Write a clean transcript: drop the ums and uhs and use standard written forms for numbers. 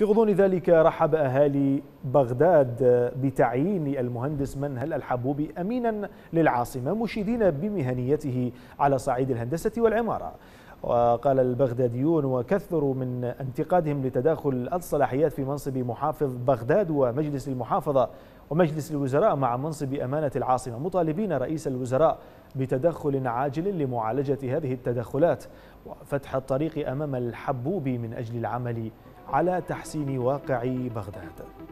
في غضون ذلك رحب أهالي بغداد بتعيين المهندس منهل الحبوب أمينا للعاصمة، مشيدين بمهنيته على صعيد الهندسة والعمارة. وقال البغداديون وكثروا من انتقادهم لتداخل الصلاحيات في منصب محافظ بغداد ومجلس المحافظة ومجلس الوزراء مع منصب أمانة العاصمة، مطالبين رئيس الوزراء بتدخل عاجل لمعالجة هذه التدخلات وفتح الطريق أمام الحبوب من أجل العمل على تحسين واقع بغداد.